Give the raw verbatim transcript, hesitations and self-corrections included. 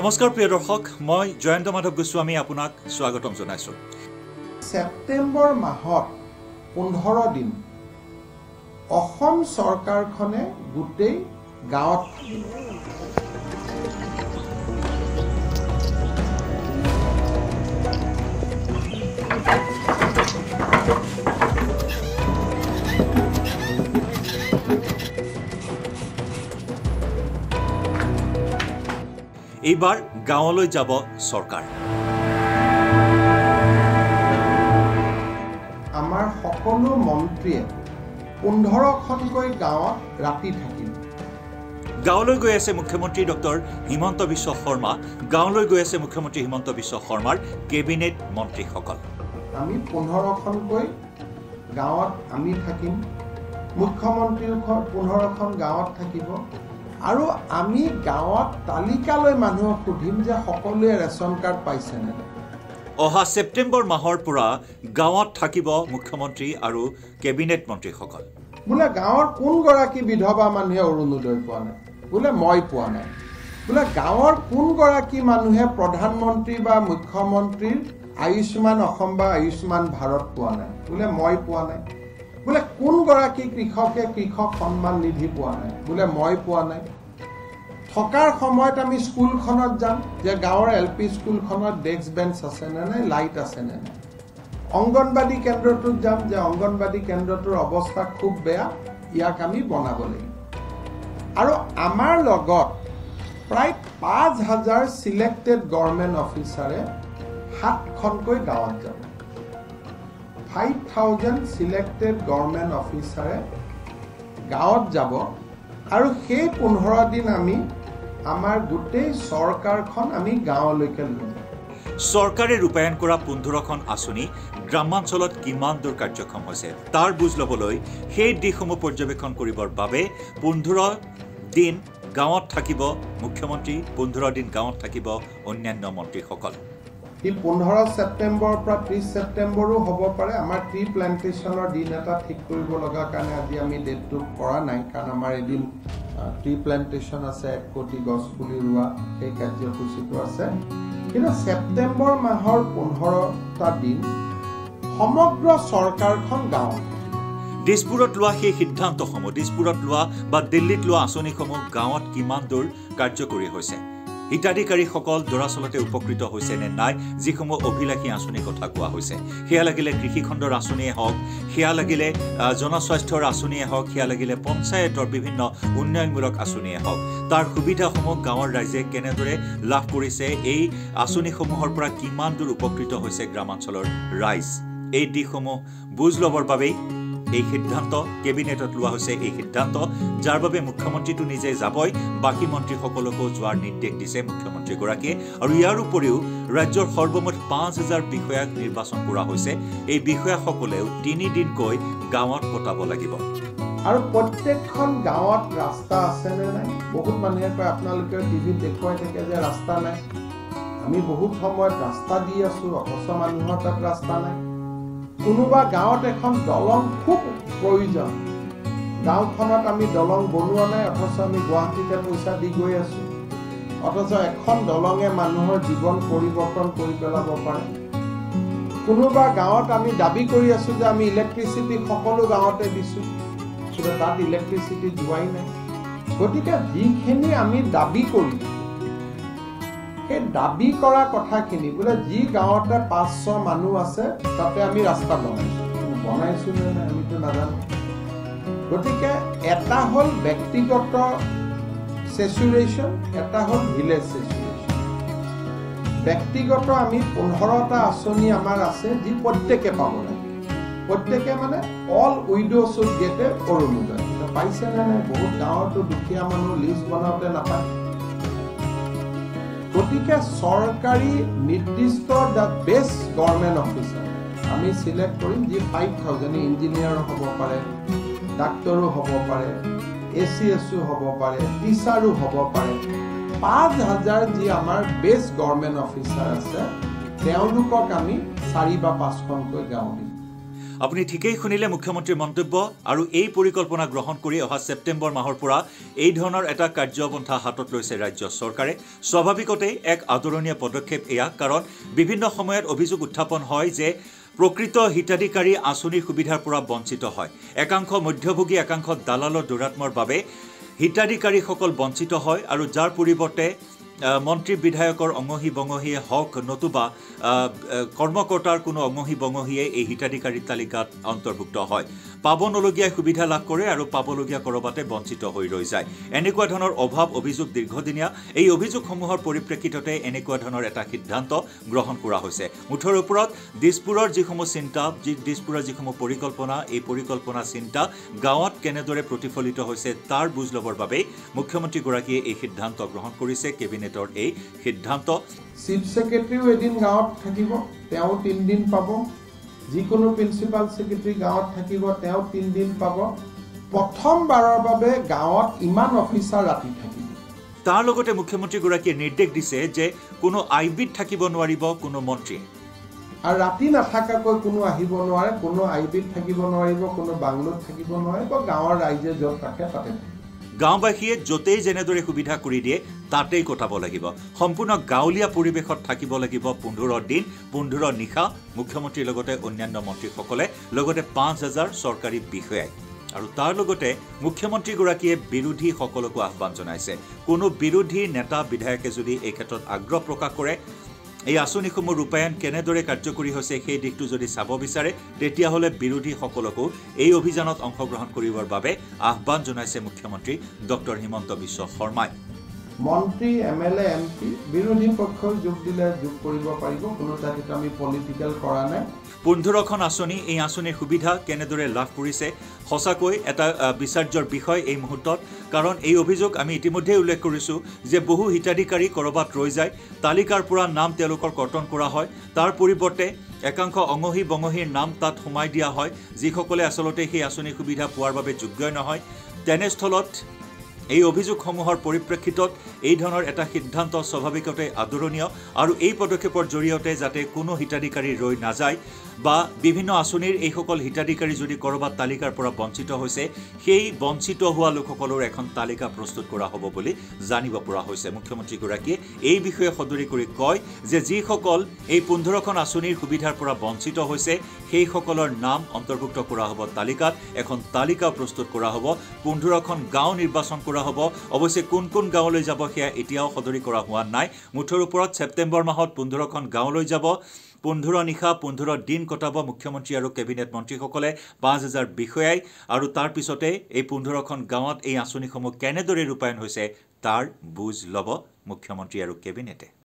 Namaskar priyo dorshok, moi Jayanta Madhav Goswami apunak swagotam jonaisu. September mahot পোন্ধৰ din Ahom sarkar khone gutei gaot এইবাৰ গাঁৱলৈ যাব সৰকাৰ আমাৰ সকলো মন্ত্ৰী পোন্ধৰখনকৈ গাঁৱত ৰাতি থাকিব গাঁৱলৈ গৈ আছে মুখ্যমন্ত্ৰী ডক্টৰ হিমন্ত বিশ্ব শৰ্মা গাঁৱলৈ গৈ আছে মুখ্যমন্ত্ৰী হিমন্ত বিশ্ব শৰ্মাৰ কেবিনেট মন্ত্ৰী সকল আমি পোন্ধৰখনকৈ গাঁৱত আমি থাকিম মুখ্যমন্ত্ৰীৰ পোন্ধৰখন গাঁৱত থাকিব আৰু আমি গাঁৱত তালিকালৈ মানুহ খুদিম যে সকলোৱে ৰেশন কাৰ্ড পাইছে না অহা সেপ্টেম্বৰ মাহৰ পৰা গাঁৱত থাকিব মুখ্যমন্ত্ৰী আৰু কেবিনেট মন্ত্ৰী সকল বুলা গাঁৱৰ কোন গৰাকী বিধবা মানুহে অৰুণোদয় পোৱা নাই বুলা মই পোৱা নাই বুলা গাঁৱৰ কোন গৰাকী মানুহে প্ৰধানমন্ত্ৰী বা মুখ্যমন্ত্ৰীৰ আয়ুষ্মান অসম বা আয়ুষ্মান ভাৰত পোৱা নাই বুলা মই পোৱা নাই বুলে কোন গৰাকী কৃষকে কৃষক সম্মান নিধি পোৱা নাই বুলে মই পোৱা নাই থকাৰ সময়ত আমি স্কুলখনত যাম যে গাঁৱৰ এলপি স্কুলখনত ডেস্ক বেঞ্চ আছে না নাই লাইট আছে না অঙ্গনবাড়ী কেন্দ্ৰটোত যাম যে অঙ্গনবাড়ী কেন্দ্ৰটোৰ অৱস্থা খুব বেয়া ইয়াক আমি বনাব লাগিব আৰু আমাৰ লগত প্ৰায় পাঁচ হাজাৰ সিলেক্টেড গভৰ্ণমেণ্ট অফিচাৰে সাতখনকৈ গাঁৱত যাব five thousand selected government officer gaot jabo aru sei পোন্ধৰ din ami amar gutei sarkar khon ami gao loike loi sarkare rupayan kora পোন্ধৰ khon asuni gramanchalat kiman dur karyakrom hoise tar bujloboloi sei dikhomo porjobekhon koribor babe পোন্ধৰ din gaot thakibo mukhyamantri পোন্ধৰ din gaot thakibo onnyanno mantri sokol এই পোন্ধৰ সেপ্টেম্বৰ পৰা ত্ৰিছ সেপ্টেম্বৰো হ'ব পাৰে আমাৰ টি প্লান্টেশনৰ দিন এটা ঠিক কৰিব লগা কাৰণে আজি আমি ডেটটো কৰা নাই কাৰণ আমাৰ এদিন টি প্লান্টেশন আছে এক কোটি গছ পুলি ৰুৱা এই কাৰ্যসূচীটো আছে কিন্তু সেপ্টেম্বৰ মাহৰ পোন্ধৰটা দিন সমগ্ৰ চৰকাৰখন গাঁৱত দিছপুৰত লোৱা সেই সিদ্ধান্তসমূহ দিছপুৰত লোৱা বা দিল্লীত লোৱা আঁচনিসমূহ গাঁৱত কিমান দূৰ কাৰ্যকৰী হৈছে হিতাধিকাৰী সকল দৰাচলতে উপকৃত হৈছে নে নাই যিসমূহ অভিলাষী আঁচনিৰ কথা কোৱা হৈছে সেয়া লাগিলে কৃষি খণ্ডৰ আঁচনিয়ে হওক সেয়া লাগিলে জনস্বাস্থ্যৰ আঁচনিয়ে হওক সেয়া লাগিলে পঞ্চায়তৰ বিভিন্ন উন্নয়নমূলক আঁচনিয়ে হওক তাৰ সুবিধাসমূহ গাঁৱৰ ৰাইজে কেনেদৰে লাভ কৰিছে এই আঁচনিসমূহৰ পৰা কিমান দূৰ উপকৃত হৈছে গ্ৰামাঞ্চলৰ ৰাইজ এই দিশসমূহ বুজ ল'বৰ বাবে এই সিদ্ধান্ত কেবিনেটত লোৱা হৈছে এই সিদ্ধান্ত যাৰ বাবে মুখ্যমন্ত্ৰীটো নিজে যাবই বাকি মন্ত্ৰীসকলকো যোৱাৰ নিৰ্দেশ দিছে মুখ্যমন্ত্ৰী গৰাকীয়ে আৰু ইয়াৰ উপৰিও ৰাজ্যৰ সৰ্বমুঠ পাঁচ হাজাৰ বিষয়াক নিৰ্বাচন কৰা হৈছে এই বিষয়াসকলেও তিনি দিনকৈ গাঁৱত কটাব লাগিব আৰু প্ৰত্যেকখন গাঁৱত ৰাস্তা আছে নে নাই বহুত মানুহে কয় আপোনালোকে টিভিত দেখুৱাই থাকে যে ৰাস্তা নাই আমি বহুত সময়ত ৰাস্তা দি আছো অথচ মানুহৰ তাত ৰাস্তা নাই কোনোবা গাঁৱত এখন দলং খুব প্ৰয়োজন গাঁওখনত আমি দলং বনোৱা নাই অথচ আমি গুৱাহাটীতে পইচা দি গৈ আছো অথচ এখন দলঙে মানুহৰ জীৱন পৰিৱৰ্তন কৰি পেলাব পাৰে কোনোবা গাঁৱত আমি দাবী কৰি আছো যে আমি ইলেক্ট্ৰিচিটি সকলো গাঁৱতে দিছো কিন্তু তাত ইলেক্ট্ৰিচিটি যোৱাই নাই গতিকে যিখিনি আমি দাবী কৰি এই দাবী কৰা কথাখিনি বোলে যি গাঁৱতে পাঁচশ মানুহ আছে তাতে আমি ৰাস্তা বনাইছো বনাইছো নে আমিতো নাজানো গতিকে এটা হল ব্যক্তিগত সেচুৰেশ্যন এটা হল ভিলেজ সেচুৰেশ্যন ব্যক্তিগত আমি পোন্ধৰটা আঁচনি আমাৰ আছে যি প্ৰত্যেকে পাব লাগে প্ৰত্যেকে মানে all widows would get a Arunodoi পাইছে নে নাই বহুত গাঁৱতো দুখীয়া মানুহ লিষ্ট বনাওঁতে নাপায় গতিকে সরকারি নির্দিষ্ট দ্য বেস্ট গভর্নমেন্ট অফিসার আমি সিলেক্ট করিম যে ফাইভ থাউজেন্ড ইঞ্জিনিয়ারও হব পাৰে ডাক্তৰও হব পাৰে এ সি এসও হব পাৰে টিচাৰও হব পাৰে পাঁচ হাজাৰ যে আমাৰ বেস্ট গভৰ্নমেন্ট অফিসাৰ আছে তেওঁলোকক আমি চাৰি বা পাঁচখনকৈ গাঁও দিম আপুনি ঠিকেই শুনিলে মুখ্যমন্ত্ৰী মন্তব্য আৰু এই পৰিকল্পনা গ্ৰহণ কৰি অহা সেপ্টেম্বৰ মাহৰ পৰা এই ধৰণৰ এটা কাৰ্যপন্থা হাতত লৈছে ৰাজ্য চৰকাৰে স্বাভাৱিকতেই এক আদৰণীয় পদক্ষেপ এয়া কাৰণ বিভিন্ন সময়ত অভিযোগ উত্থাপন হয় যে প্ৰকৃত হিতাধিকাৰী আসনিৰ সুবিধাৰ পৰা বঞ্চিত হয় একাংশ মধ্যভোগী একাংশ দালালৰ দুৰাত্মৰ বাবে হিতাধিকাৰীসকল বঞ্চিত হয় আৰু যাৰ পৰিৱৰ্তে মন্ত্ৰী বিধায়কৰ অংগহি বংগহিয়ে হক নতুবা কৰ্মকৰ্তাৰ কোনো অংগহি বংগহিয়ে এই হিতাধিকাৰী তালিকাত অন্তৰ্ভুক্ত হয় পাবনলগীয়া সুবিধা লাভ কৰে আৰু পাবলগীয়া কৰবাতে বঞ্চিত হৈ ৰৈ যায় এনেকুৱা ধৰণৰ অভাৱ অভিযোগ দীৰ্ঘদিনীয়া এই অভিযোগসমূহৰ পৰিপ্ৰেক্ষিততে এনেকুৱা ধৰণৰ এটা সিদ্ধান্ত গ্ৰহণ কৰা হৈছে মুঠৰ ওপৰত দিছপুৰৰ যিসমূহ চিন্তা দিছপুৰৰ যিসমূহ পৰিকল্পনা এই পৰিকল্পনা চিন্তা গাঁৱত কেনেদৰে প্ৰতিফলিত হৈছে তাৰ বুজ লবৰ বাবে মুখ্যমন্ত্ৰী গৰাকীয়ে এই সিদ্ধান্ত গ্ৰহণ কৰিছে cabinet A Hidanto Chief Secretary within Gaut Takibo, Taut Indian Pabo, Jikono Principal Secretary Gaut Takibo, Taut Indian Pabo, Potom Barababe, Gaut, Iman Officer Rati Takibo. Talogote Mukhamantri Goraki Nidek dise je Kuno Ibit Takibo Nwaribo, Kuno Montri. A Ratina Takako Kuno Ahibo Noir, Kuno Ibit Takibo Noibo, Kuno Banglo Takibo Noibo, Gaur Rise of Takata. গাঁওবাসীয়ে জোতেই জেনেদৰে সুবিধা কৰি দিয়ে তাতেই কথাব লাগিব সম্পূৰ্ণ গাউলিয়া পৰিবেশত থাকিব লাগিব পোন্ধৰ দিন পোন্ধৰ নিখা মুখ্যমন্ত্ৰীৰ লগতে অন্যান্য মন্ত্ৰীসকলে লগতে পাঁচ হাজাৰ চৰকাৰী বিষয়া আৰু তাৰ লগতে মুখ্যমন্ত্ৰী গৰাকীয়ে বিৰোধী সকলক আহ্বান জনাইছে কোনো বিৰোধী নেতা বিধায়কে যদি এই ক্ষেত্ৰত আগ্ৰহ প্ৰকাশ কৰে এই আসনিসমূহ ৰূপায়ণ কেনেদৰে কাৰ্যকৰী হৈছে সেই দিশটো যদি চাব বিচাৰে তেতিয়া হলে বিৰোধী সকলকো এই অভিযানত অংশগ্ৰহণ কৰিবৰ বাবে আহ্বান জনাইছে মুখ্যমন্ত্ৰী ডক্টৰ হিমন্ত বিশ্ব শৰ্মা মন্ত্ৰী এমএলএ এমপি বিৰোধী পক্ষৰ যোগ দিলে যোগ কৰিব পাৰিব কোনো তাতে আমি পলিটিক্যাল কৰা নাই পোন্ধৰখন আসনি এই আসনিৰ সুবিধা কেনেদৰে লাভ কৰিছে হসাকৈ এটা বিচাৰ্যৰ বিষয় এই মুহূৰ্তত কাৰণ এই অভিযোগ আমি ইতিমধ্যে উল্লেখ কৰিছো যে বহু হিতাধিকাৰী কৰবাত ৰৈ যায় তালিকাৰ পৰা নাম তেওঁলোকৰ কৰ্তন কৰা হয় তাৰ পৰিৱৰ্তে একাংশ অংগহি বংগহিৰ নাম তাত সোমাই দিয়া হয় যিসকলে আসলতে সেই আসনিৰ সুবিধা পোৱাৰ বাবে যোগ্য নহয় তেনেস্থলত এই অভিযোগসমূহৰ পৰিপ্ৰেক্ষিতত এই ধৰণৰ এটা সিদ্ধান্ত স্বাভাৱিকতে আদৰণীয় আৰু এই পদক্ষেপৰ জৰিয়তে যাতে কোনো হিতাধিকাৰী ৰৈ নাযায় বা বিভিন্ন আসনিৰ এই সকল হিতাধিকাৰী যদি কৰবাত তালিকাৰ পৰা বঞ্চিত হৈছে সেই বঞ্চিত হোৱা লোকসকলৰ এখন তালিকা প্ৰস্তুত কৰা হ'ব বুলি জানিব পৰা হৈছে মুখ্যমন্ত্ৰী গৰাকীয়ে এই বিষয়ে সদৰি কৰি কয় যে যি সকল এই পোন্ধৰখন আসনিৰ সুবিধাৰ পৰা বঞ্চিত হৈছে সেই সকলৰ নাম অন্তৰ্ভুক্ত কৰা হ'ব তালিকাত এখন তালিকা প্ৰস্তুত কৰা হ'ব পোন্ধৰখন গাঁও নিৰ্বাচন হব অবশ্যই কোন কোন গাঁৱলৈ যাব হে এতিয়াও সদৰি কৰা হোৱা নাই মুঠৰ ওপৰত সেপ্টেম্বৰ মাহত পোন্ধৰখন গাঁৱলৈ যাব পোন্ধৰ নিখা পোন্ধৰ দিন কটাব মুখ্যমন্ত্ৰী আৰু কেবিনেট মন্ত্ৰীসকলে পাঁচ হাজাৰ বিষয়াই আৰু তাৰ পিছতে এই পোন্ধৰখন গাঁৱত এই আসনিসমূহ কেনেদৰে ৰূপায়ণ হৈছে তাৰ বুজ লব মুখ্যমন্ত্ৰী আৰু কেবিনেটে